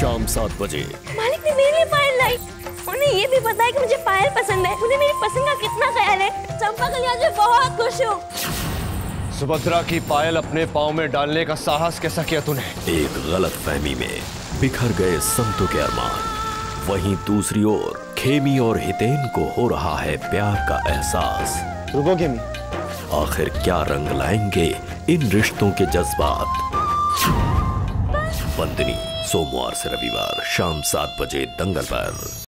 शाम 7 बजे। मालिक ने मेरे लिए पायल लाई। उन्हें ये भी पता है कि मुझे पायल पसंद है। उन्हें मेरी पसंद का कितना ख्याल है। चंपा कल्याण जी बहुत खुश हूँ। सुभद्रा की पायल अपने पाँव में डालने का साहस कैसा किया तूने? एक गलत फहमी में बिखर गए संतों के अरमान। वहीं दूसरी ओर खेमी और हितेन को हो रहा है प्यार का एहसास। रुको खेमी, आखिर क्या रंग लाएंगे इन रिश्तों के जज्बात? बंदिनी सोमवार से रविवार शाम 7 बजे दंगल पर।